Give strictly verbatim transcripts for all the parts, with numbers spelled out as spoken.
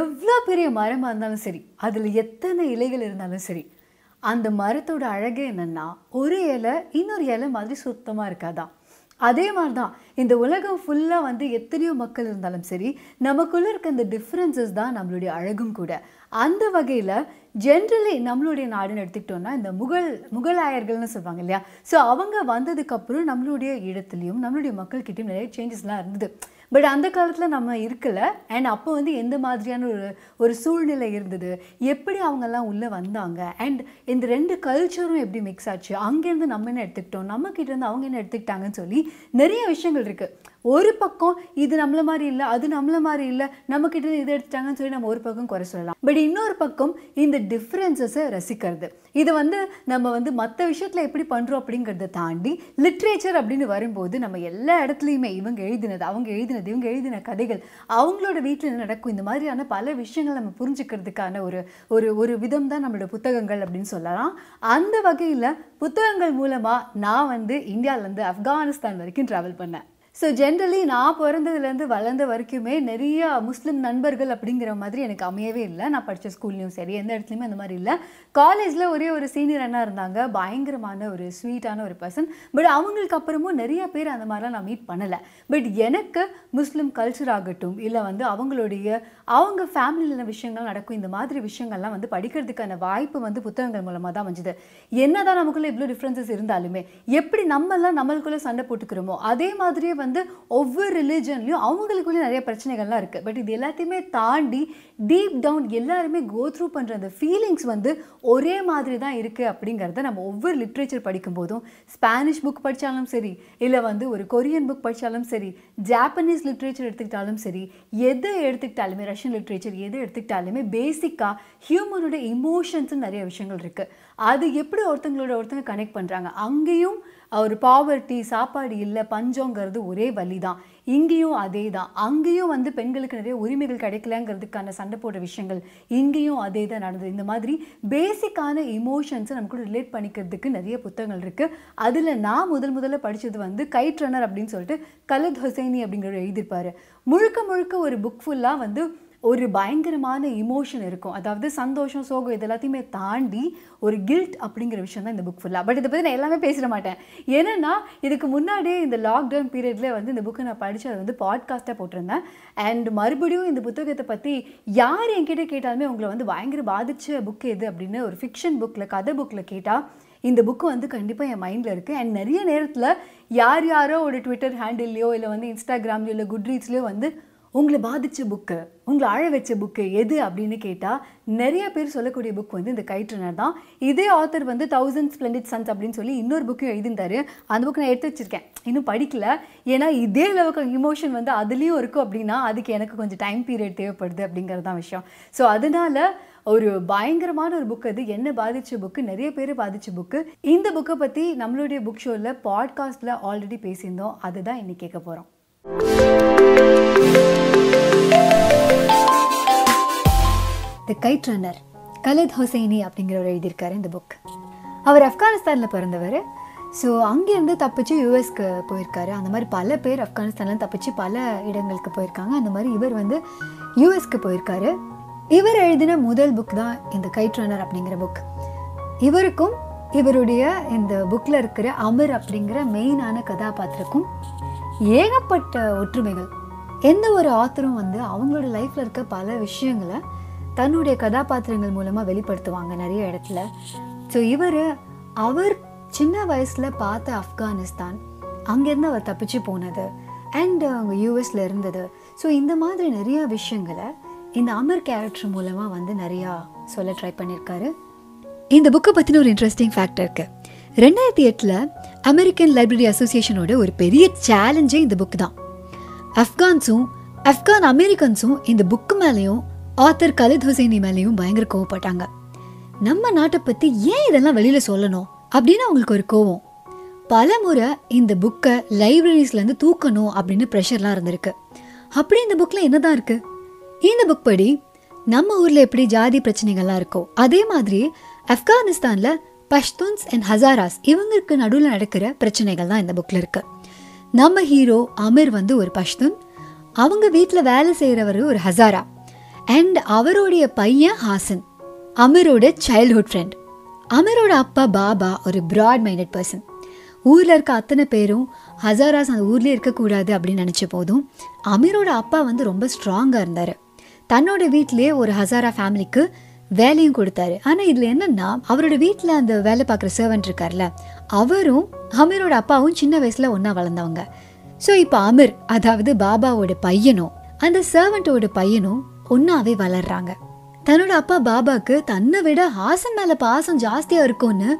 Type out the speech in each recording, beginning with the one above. எவ்வளோ பெரிய மரமாக இருந்தாலும் சரி, அதில் எத்தனை இலைகள் இருந்தாலும் சரி, அந்த மரத்தோட அழகு என்னென்னா ஒரு இலை இன்னொரு இலை மாதிரி சுத்தமாக இருக்காதான். அதே மாதிரி தான் இந்த உலகம் ஃபுல்லாக வந்து எத்தனையோ மக்கள் இருந்தாலும் சரி, நமக்குள்ளே இருக்க இந்த டிஃப்ரென்சஸ் தான் நம்மளுடைய அழகும் கூட. அந்த வகையில் ஜென்ரலி நம்மளுடைய நாடுன்னு எடுத்துக்கிட்டோன்னா இந்த முகல் முகலாயர்கள்னு சொல்லுவாங்க இல்லையா, ஸோ அவங்க வந்ததுக்கப்புறம் நம்மளுடைய இடத்துலையும் நம்மளுடைய மக்கள்கிட்டையும் நிறைய சேஞ்சஸ்லாம் இருந்தது. பட் அந்த காலத்தில் நம்ம இருக்கலை. அண்ட் அப்போ வந்து எந்த மாதிரியான ஒரு ஒரு சூழ்நிலை இருந்தது, எப்படி அவங்கெல்லாம் உள்ளே வந்தாங்க, அண்ட் இந்த ரெண்டு கல்ச்சரும் எப்படி மிக்ஸ் ஆச்சு, அங்கேருந்து நம்ம என்ன எடுத்துக்கிட்டோம், நம்மக்கிட்டேருந்து அவங்க என்ன எடுத்துக்கிட்டாங்கன்னு சொல்லி நிறைய விஷயங்கள் இருக்குது. ஒரு பக்கம் இது நம்மளை மாதிரி இல்லை, அது நம்மளை மாதிரி இல்லை, நம்மக்கிட்ட இதை எடுத்துட்டாங்கன்னு சொல்லி நம்ம ஒரு பக்கம் குறை சொல்லலாம். பட் இன்னொரு பக்கம் இந்த டிஃப்ரென்சஸை ரசிக்கிறது, இதை வந்து நம்ம வந்து மற்ற விஷயத்தில் எப்படி பண்ணுறோம் அப்படிங்கிறத தாண்டி லிட்ரேச்சர் அப்படின்னு வரும்போது நம்ம எல்லா இடத்துலையுமே இவங்க எழுதினது அவங்க எழுதினது இவங்க எழுதின கதைகள் அவங்களோட வீட்டில் நடக்கும் இந்த மாதிரியான பல விஷயங்கள் நம்ம புரிஞ்சுக்கிறதுக்கான ஒரு ஒரு ஒரு விதம் தான் நம்மளோட புத்தகங்கள் அப்படின்னு சொல்லலாம். அந்த வகையில் புத்தகங்கள் மூலமாக நான் வந்து இந்தியாவிலேருந்து ஆப்கானிஸ்தான் வரைக்கும் ட்ராவல் பண்ணேன். ஸோ ஜென்ரலி நான் பிறந்ததுலேருந்து வளர்ந்த வரைக்குமே நிறைய முஸ்லீம் நண்பர்கள் அப்படிங்கிற மாதிரி எனக்கு அமையவே இல்லை. நான் படித்த ஸ்கூல்லையும் சரி எந்த இடத்துலையுமே அந்த மாதிரி இல்லை. காலேஜில் ஒரே ஒரு சீனியர் அண்ணா இருந்தாங்க, பயங்கரமான ஒரு ஸ்வீட்டான ஒரு பர்சன். பட் அவங்களுக்கு அப்புறமும் நிறைய பேர் அந்த மாதிரிலாம் நான் மீட் பண்ணலை. பட் எனக்கு முஸ்லீம் கல்ச்சர் ஆகட்டும் இல்லை வந்து அவங்களுடைய அவங்க ஃபேமிலியில் விஷயங்கள் நடக்கும் இந்த மாதிரி விஷயங்கள்லாம் வந்து படிக்கிறதுக்கான வாய்ப்பு வந்து புத்தகங்கள் மூலமாக தான் அமைஞ்சுது. என்ன தான் நமக்குள்ளே இவ்வளோ டிஃப்ரென்சஸ் இருந்தாலுமே எப்படி நம்மளாம் நம்மளுக்குள்ளே சண்டை போட்டுக்கிறோமோ அதே மாதிரியே வந்து ஒவ்வொரு ரிலிஜன்லையும் அவங்களுக்குள்ளே நிறைய பிரச்சனைகள்லாம் இருக்குது. பட் இது எல்லாத்தையுமே தாண்டி டீப் டவுன் எல்லாருமே கோ த்ரூ பண்ணுற அந்த ஃபீலிங்ஸ் வந்து ஒரே மாதிரி தான் இருக்குது அப்படிங்கிறத நம்ம ஒவ்வொரு லிட்ரேச்சர் படிக்கும்போதும், ஸ்பானிஷ் புக் படித்தாலும் சரி இல்லை வந்து ஒரு கொரியன் புக் படித்தாலும் சரி, ஜாப்பனீஸ் லிட்ரேச்சர் எடுத்துக்கிட்டாலும் சரி, எதை எடுத்துக்கிட்டாலுமே ரஷ்யன் லிட்ரேச்சர் எதை எடுத்துக்கிட்டாலுமே பேசிக்காக ஹியூமனோட இமோஷன்ஸுன்னு நிறைய விஷயங்கள் இருக்குது. அது எப்படி ஒருத்தங்களோட ஒருத்தங்க கனெக்ட் பண்ணுறாங்க. அங்கேயும் ஒரு பாவர்ட்டி, சாப்பாடு இல்லை, பஞ்சங்கிறது ஒரே வழி தான். இங்கேயும் அதே தான். அங்கேயும் வந்து பெண்களுக்கு நிறைய உரிமைகள் கிடைக்கலங்கிறதுக்கான சண்டை போடுற விஷயங்கள் இங்கேயும் அதே தான் நடந்தது. இந்த மாதிரி பேசிக்கான இமோஷன்ஸை நம்ம கூட ரிலேட் பண்ணிக்கிறதுக்கு நிறைய புத்தகங்கள் இருக்குது. அதில் நான் முதல் முதல்ல படித்தது வந்து கைட் ரன்னர் அப்படின்னு சொல்லிட்டு கலத் ஹுசைனி அப்படிங்கிறவர் எழுதியிருப்பார். முழுக்க முழுக்க ஒரு புக் ஃபுல்லாக வந்து ஒரு பயங்கரமான இமோஷன் இருக்கும். அதாவது சந்தோஷம், சோகம் இது எல்லாத்தையுமே தாண்டி ஒரு கில்ட் அப்படிங்கிற விஷயம் தான் இந்த புக் ஃபுல்லாக. பட் இதை பற்றி நான் எல்லாமே பேசிட மாட்டேன். ஏன்னா இதுக்கு முன்னாடியே இந்த லாக்டவுன் பீரியடில் வந்து இந்த புக்கை நான் படித்து அதை வந்து பாட்காஸ்ட்டாக போட்டிருந்தேன். அண்ட் மறுபடியும் இந்த புத்தகத்தை பற்றி யார் என்கிட்ட கேட்டாலுமே உங்களை வந்து பயங்கர பாதித்த புக் எது அப்படின்னு ஒரு ஃபிக்ஷன் புக்கில், கதை புக்கில் கேட்டால் இந்த புக்கு வந்து கண்டிப்பாக என் மைண்டில் இருக்குது. அண்ட் நிறைய நேரத்தில் யார் யாரோ ஒரு ட்விட்டர் ஹேண்டில்லையோ இல்லை வந்து இன்ஸ்டாகிராம்லையோ இல்லை குட்ரீட்ஸ்லையோ வந்து உங்களை பாதித்த புக்கு, உங்களை அழ வச்ச புக்கு எது அப்படின்னு கேட்டால் நிறைய பேர் சொல்லக்கூடிய புக் வந்து இந்த கைட் ரன்னர் தான். இதே ஆத்தர் வந்து தௌசண்ட் ஸ்ப்ளெண்டிட் சன்ஸ் அப்படின்னு சொல்லி இன்னொரு புக்கையும் எழுதியிருந்தாரு. அந்த புக் நான் எடுத்து வச்சுருக்கேன், இன்னும் படிக்கல. ஏன்னா இதே அளவுக்கு இமோஷன் வந்து அதுலேயும் இருக்கும் அப்படின்னா அதுக்கு எனக்கு கொஞ்சம் டைம் பீரியட் தேவைப்படுது அப்படிங்கிறது தான் விஷயம். ஸோ அதனால் ஒரு பயங்கரமான ஒரு புக் அது, என்ன பாதித்த புக்கு, நிறைய பேர் பாதித்த புக்கு. இந்த புக்கை பற்றி நம்மளுடைய புக் ஷோவில் பாட்காஸ்ட்டில் ஆல்ரெடி பேசியிருந்தோம், அதுதான் இன்னைக்கு கேட்க போகிறோம். The kite runner, Khaled Hosseini அப்படிங்கிறவர் எழுதியிருக்காரு இந்த புக். அவர் ஆப்கானிஸ்தானில் பிறந்தவர். ஸோ அங்கேருந்து தப்பிச்சு யூஎஸ்க்கு போயிருக்காரு. அந்த மாதிரி பல பேர் ஆப்கானிஸ்தான்லேருந்து தப்பிச்சு பல இடங்களுக்கு போயிருக்காங்க. அந்த மாதிரி இவர் வந்து யூஎஸ்க்கு போயிருக்காரு. இவர் எழுதின முதல் புக் தான் இந்த கைட் ரன்னர் அப்படிங்கிற புக். இவருக்கும் இவருடைய இந்த புக்கில் இருக்கிற அமர் அப்படிங்கிற மெயினான கதாபாத்திரக்கும் ஏகப்பட்ட ஒற்றுமைகள். எந்த ஒரு ஆத்தரும் வந்து அவங்களோட லைஃப்பில் இருக்க பல விஷயங்களை தன்னுடைய கதாபாத்திரங்கள் மூலமாக வெளிப்படுத்துவாங்க நிறைய இடத்துல. ஸோ இவர் அவர் சின்ன வயசில் பார்த்த ஆப்கானிஸ்தான், அங்கேருந்து அவர் தப்பிச்சு போனது, அண்ட் அவங்க யூஎஸில் இருந்தது, ஸோ இந்த மாதிரி நிறைய விஷயங்களை இந்த அமர் கேரக்டர் மூலமாக வந்து நிறையா சொல்ல ட்ரை பண்ணியிருக்காரு. இந்த புக்கை பற்றின ஒரு இன்ட்ரெஸ்டிங் ஃபேக்ட் இருக்குது. ரெண்டாயிரத்தி எட்டில் அமெரிக்கன் லைப்ரரி அசோசியேஷனோட ஒரு பெரிய சேலஞ்சே இந்த புக்கு தான். ஆப்கான்ஸும் ஆப்கான் அமெரிக்கன்ஸும் இந்த புக்கு மேலேயும் ஆத்தர் கலத் ஹுசைனி மேலேயும் பயங்கர கோவப்பட்டாங்க. நம்ம நாட்டை பற்றி ஏன் இதெல்லாம் வெளியில் சொல்லணும் அப்படின்னு அவங்களுக்கு ஒரு கோவம். பல முறை இந்த புக்கை லைப்ரரிஸ்லேருந்து தூக்கணும் அப்படின்னு ப்ரெஷர்லாம் இருந்திருக்கு. அப்படி இந்த புக்கில் என்ன தான் இருக்குது? இந்த புக் படி நம்ம ஊரில் எப்படி ஜாதி பிரச்சனைகள்லாம் இருக்கோ அதே மாதிரி ஆப்கானிஸ்தானில் பஷ்தூன்ஸ் அண்ட் ஹசாராஸ் இவங்களுக்கு நடுவில் நடக்கிற பிரச்சனைகள் தான் இந்த புக்கில் இருக்குது. நம்ம ஹீரோ அமீர் வந்து ஒரு பஷ்தூன், அவங்க வீட்டில் வேலை செய்கிறவர் ஒரு ஹசாரா, and அவருடைய பையன் ஹாசன், அமரோட சைல்ட்ஹுட் ஃப்ரெண்ட். அமரோட அப்பா பாபா ஒரு ப்ராட் மைண்டட் பர்சன். ஊரில் இருக்க அத்தனை பேரும் ஹசாராஸ் அந்த ஊர்லேயே இருக்கக்கூடாது அப்படின்னு நினச்ச போதும் அமீரோட அப்பா வந்து ரொம்ப ஸ்ட்ராங்காக இருந்தார். தன்னோட வீட்டிலே ஒரு ஹசாரா ஃபேமிலிக்கு வேலையும் கொடுத்தாரு. ஆனால் இதில் என்னென்னா அவரோட வீட்டில் அந்த வேலை பார்க்குற சர்வன்ட் இருக்கார்ல, அவரும் அமீரோட அப்பாவும் சின்ன வயசில் ஒன்றா வளர்ந்தவங்க. ஸோ இப்போ அமீர், அதாவது பாபாவோட பையனும் அந்த சர்வன்ட்டோட பையனும் ஒன்றாவே வளர்றாங்க. தன்னோட அப்பா பாபாவுக்கு தன்னை விட ஹாசன் மேலே பாசம் ஜாஸ்தியாக இருக்கும்னு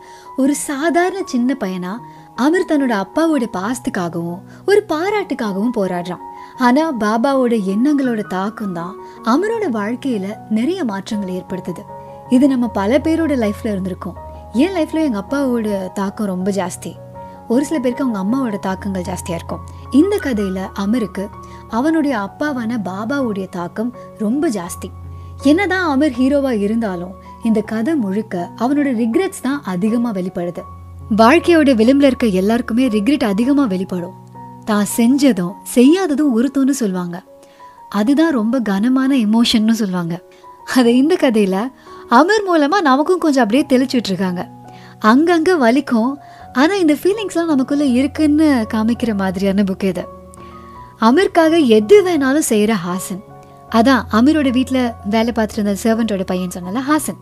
ஒரு சாதாரண சின்ன பையனாக அமீர் தன்னோட அப்பாவோட பாசத்துக்காகவும் ஒரு பாராட்டுக்காகவும் போராடுறான். ஆனால் பாபாவோட எண்ணங்களோட தாக்கம் தான் அமீரோட வாழ்க்கையில் நிறைய மாற்றங்களை ஏற்படுத்துது. இது நம்ம பல பேரோட லைஃப்பில் இருந்திருக்கோம். என் லைஃப்பில் எங்கள் அப்பாவோட தாக்கம் ரொம்ப ஜாஸ்தி, ஒரு சில பேருக்கு அவங்க அம்மாவோட தாக்கங்கள் ஜாஸ்தியாக இருக்கும். இந்த கதையில் அமீருக்கு அவனுடைய அப்பாவான பாபாவுடைய தாக்கம் ரொம்ப ஜாஸ்தி. என்னதான் அமீர் ஹீரோவாக இருந்தாலும் இந்த கதை முழுக்க அவனோட ரிக்ரெட்ஸ் தான் அதிகமாக வெளிப்படுது. வாழ்க்கையோட விளிம்பில் இருக்க எல்லாருக்குமே ரிக்ரெட் அதிகமாக வெளிப்படும். தான் செஞ்சதும் செய்யாததும் உறுத்தும்னு சொல்லுவாங்க. அதுதான் ரொம்ப கனமான எமோஷன்னு சொல்லுவாங்க. அதை இந்த கதையில் அமீர் மூலமாக நமக்கும் கொஞ்சம் அப்படியே தெளிச்சுட்ருக்காங்க. அங்கங்கே வலிக்கும், ஆனால் இந்த ஃபீலிங்ஸ்லாம் நமக்குள்ளே இருக்குன்னு காமிக்கிற மாதிரியான புக் இது. அமீருக்காக எது வேணாலும் செய்கிற ஹாசன், அதான் அமீரோட வீட்டில் வேலை பார்த்துட்டு இருந்த சர்வெண்டோட பையன் சொன்னால ஹாசன்.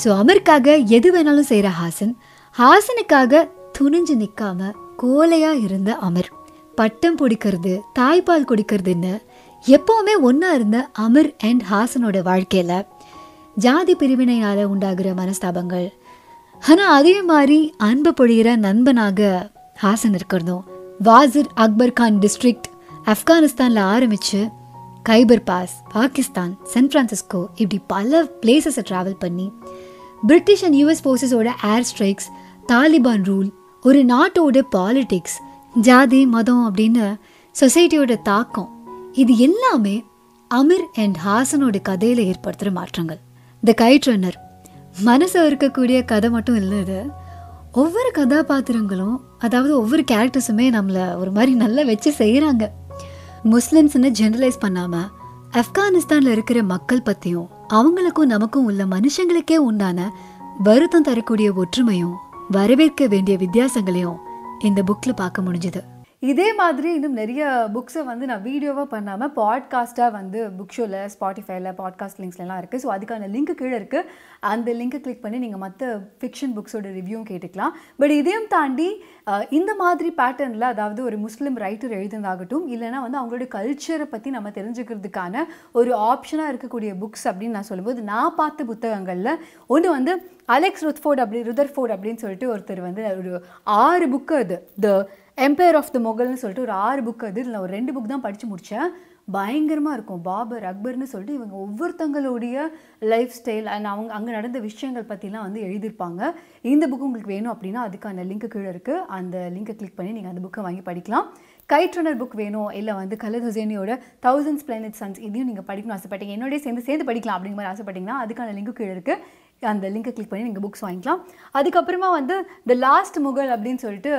ஸோ அமீருக்காக எது வேணாலும் செய்கிற ஹாசன், ஹாசனுக்காக துணிஞ்சு நிற்காம கோலையாக இருந்த அமீர், பட்டம் பிடிக்கிறது தாய்ப்பால் குடிக்கிறதுன்னு எப்போவுமே ஒன்றா இருந்த அமீர் அண்ட் ஹாசனோட வாழ்க்கையில் ஜாதி பிரிவினையால் உண்டாகிற மனஸ்தாபங்கள், ஆனால் அதே மாதிரி அன்பு பொழிகிற நண்பனாக ஹாசன் இருக்கிறதும், வாசிர் அக்பர் கான் டிஸ்ட்ரிக்ட் ஆப்கானிஸ்தானில் ஆரம்பித்து Khyber pass, Pakistan, San Francisco இப்படி பல பிளேசஸை ட்ராவல் பண்ணி பிரிட்டிஷ் அண்ட் யூஎஸ் ஃபோர்ஸஸோட ஏர் ஸ்ட்ரைக்ஸ், தாலிபான் ரூல், ஒரு நாட்டோட பாலிடிக்ஸ், ஜாதி மதம் அப்படின்னு சொசைட்டியோட தாக்கம், இது எல்லாமே அமீர் அண்ட் ஹாசனோட கதையில் ஏற்படுத்துகிற மாற்றங்கள். த கைட் ரன்னர் மனசை இருக்கக்கூடிய கதை மட்டும் இல்லை இது. ஒவ்வொரு கதாபாத்திரங்களும், அதாவது ஒவ்வொரு கேரக்டர்ஸுமே நம்மளை ஒரு மாதிரி நல்லா வச்சு செய்கிறாங்க. முஸ்லிம்ஸ்ன்னு ஜெனரலைஸ் பண்ணாமல் ஆப்கானிஸ்தானில் இருக்கிற மக்கள் பற்றியும் அவங்களுக்கும் நமக்கும் உள்ள மனுஷங்களுக்கே உண்டான வருத்தம் தரக்கூடிய ஒற்றுமையும் வரவேற்க வேண்டிய வித்தியாசங்களையும் இந்த புக்கில் பார்க்க முடிஞ்சுது. இதே மாதிரி இன்னும் நிறைய புக்ஸை வந்து நான் வீடியோவாக பண்ணாமல் பாட்காஸ்ட்டாக வந்து புக் ஷோவில், ஸ்பாட்டிஃபைல பாட்காஸ்ட் லிங்க்ஸ்லாம் இருக்குது. ஸோ அதுக்கான லிங்க் கீழே இருக்குது. அந்த லிங்க்கை கிளிக் பண்ணி நீங்கள் மற்ற ஃபிக்ஷன் புக்ஸோட ரிவ்யூவும் கேட்டுக்கலாம். பட் இதையும் தாண்டி இந்த மாதிரி பேட்டர்னில், அதாவது ஒரு முஸ்லீம் ரைட்டர் எழுதுனதாகட்டும், இல்லைனா வந்து அவங்களோட கல்ச்சரை பற்றி நம்ம தெரிஞ்சுக்கிறதுக்கான ஒரு ஆப்ஷனாக இருக்கக்கூடிய புக்ஸ் அப்படின்னு நான் சொல்லும்போது, நான் பார்த்த புத்தகங்களில் ஒன்று வந்து அலெக்ஸ் ருத்ஃபோர்ட் அப்படி ருதர்ஃபோர்ட் அப்படின்னு சொல்லிட்டு ஒருத்தர் வந்து ஒரு ஆறு புக்கு, அது த எம்பையர் ஆஃப் த மொகல்னு சொல்லிட்டு ஒரு ஆறு புக்கு, அது இல்லை ஒரு ரெண்டு புக் தான் படித்து முடித்தேன். பயங்கரமாக இருக்கும். பாபர் அக்பர்னு சொல்லிட்டு இவங்க ஒவ்வொருத்தங்களுடைய லைஃப் ஸ்டைல் அண்ட் அவங்க அங்கே நடந்த விஷயங்கள் பற்றிலாம் வந்து எழுதியிருப்பாங்க. இந்த புக்கு உங்களுக்கு வேணும் அப்படின்னா அதுக்கான லிங்க் கீழே இருக்குது. அந்த லிங்கை கிளிக் பண்ணி நீங்கள் அந்த புக்கை வாங்கி படிக்கலாம். கைட் ரன்னர் புக் வேணும், இல்லை வந்து கலர் ஹுசேனியோட தௌசண்ட் ஸ்ப்ளெண்டிட் சன்ஸ் இதையும் நீங்கள் படிக்கணும்னு ஆசைப்பட்டீங்க, என்னோடய சேர்ந்து சேர்ந்து படிக்கலாம் அப்படிங்கிற மாதிரி ஆசைப்பட்டீங்கன்னா அதுக்கான லிங்க் கீழே இருக்குது. அந்த லிங்கை கிளிக் பண்ணி நீங்கள் புக்ஸ் வாங்கிக்கலாம். அதுக்கப்புறமா வந்து த லாஸ்ட் முகல் அப்படின்னு சொல்லிட்டு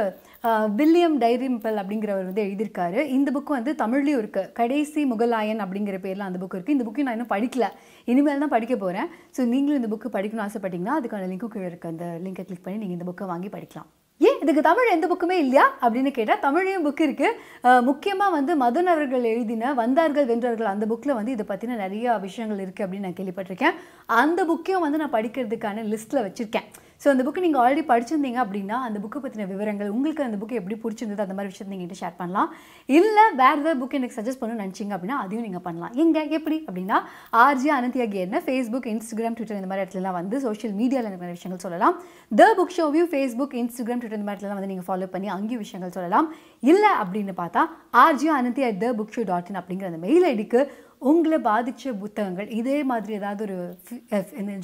வில்லியம் டைரிம்பிள் அப்படிங்கிறவர் வந்து எழுதியிருக்காரு. இந்த புக்கு வந்து தமிழ்லேயும் இருக்குது. கடைசி முகலாயன் அப்படிங்கிற பேரில் அந்த புக்கு இருக்குது. இந்த புக்கு நான் இன்னும் படிக்கல, இனிமேல் தான் படிக்க போகிறேன். ஸோ நீங்களும் இந்த புக்கு படிக்கணும்னு ஆசைப்பட்டீங்கன்னா அதுக்கான லிங்க்கும் கீழே இருக்குது. அந்த லிங்கை கிளிக் பண்ணி நீங்கள் இந்த புக்கை வாங்கி படிக்கலாம். ஏன் இதுக்கு தமிழ் எந்த புக்குமே இல்லையா அப்படின்னு கேட்டால் தமிழையும் புக்கு இருக்குது. முக்கியமாக வந்து மதன் அவர்கள் எழுதின வந்தார்கள் வென்றார்கள் அந்த புக்கில் வந்து இதை பற்றின நிறையா விஷயங்கள் இருக்குது அப்படின்னு நான் கேள்விப்பட்டிருக்கேன். அந்த புக்கையும் வந்து நான் படிக்கிறதுக்கான லிஸ்ட்டில் வச்சுருக்கேன். ஸோ அந்த புக்கு நீங்கள் ஆல்ரெடி படிச்சிருந்தீங்க அப்படின்னா அந்த புக்கை பற்றின விவரங்கள், உங்களுக்கு அந்த புக்கு எப்படி பிடிச்சிருந்தது, அந்த மாதிரி விஷயத்தை நீங்கள் கிட்ட ஷேர் பண்ணலாம். இல்லை வேறு ஏதாவது புக் எனக்கு சஜஸ்ட் பண்ணணும்னு நினச்சிங்க அப்படின்னா அதையும் நீங்கள் பண்ணலாம். எங்கே எப்படி அப்படின்னா ஆர்ஜி அனந்தியாகியர்னு ஃபேஸ்புக், இன்ஸ்டாகிராம், ட்விட்டர் இந்த மாதிரி இடத்துலலாம் வந்து சோஷியல் மீடியாவில் எனக்கு நிறைய விஷயங்கள் சொல்லலாம். த புக் ஷோவையும் ஃபேஸ்புக், இன்ஸ்டாகிராம், ட்விட்டர் இந்த மாதிரி இடத்துலாம் வந்து நீங்கள் ஃபாலோ பண்ணி அங்கேயும் விஷயங்கள் சொல்லலாம். இல்லை அப்படின்னு பார்த்தா RJ Ananthi at the book show dot in அப்படிங்கிற அந்த மெயில் ஐடிக்கு உங்களை பாதித்த புத்தகங்கள் இதே மாதிரி ஏதாவது ஒரு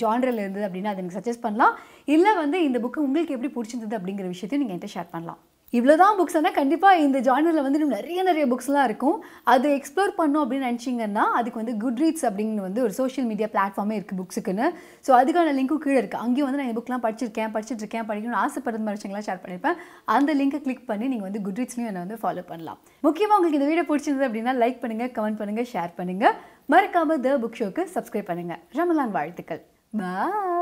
ஜான்ரில் இருந்தது அப்படின்னா அதை எனக்கு சஜஸ்ட் பண்ணலாம். இல்லை வந்து இந்த புக்கு உங்களுக்கு எப்படி பிடிச்சிருந்தது அப்படிங்கிற விஷயத்தையும் நீங்கள் என்கிட்ட ஷேர் பண்ணலாம். இவ்ளோதான் books அண்ணா கண்டிப்பா இந்த ஜானர்ல வந்து நிறைய நிறைய booksலாம் இருக்கும் அது எக்ஸ்ப்ளோர் பண்ணனும் அப்படி நினைச்சீங்கன்னா அதுக்கு வந்து Goodreads அப்படிங்க வந்து ஒரு social media platform இருக்கு booksக்குன்னு சோ அதுக்கான லிங்க் கீழ இருக்கு அங்க வந்து நான் இந்த bookலாம் படிச்சிருக்கேன் படிச்சிட்டு இருக்கேன் படிக்கணும் ஆசைப்படுற விஷயங்களை ஷேர் பண்ணிருப்பேன் அந்த லிங்கை click பண்ணி நீங்க வந்து Goodreadsலயும் என்ன வந்து follow பண்ணலாம் முக்கியமா உங்களுக்கு இந்த வீடியோ பிடிச்சிருந்தது அப்படினா லைக் பண்ணுங்க கமெண்ட் பண்ணுங்க ஷேர் பண்ணுங்க மறக்காம The Book Showக்கு subscribe பண்ணுங்க ரமலான் வாழ்த்துக்கள் பை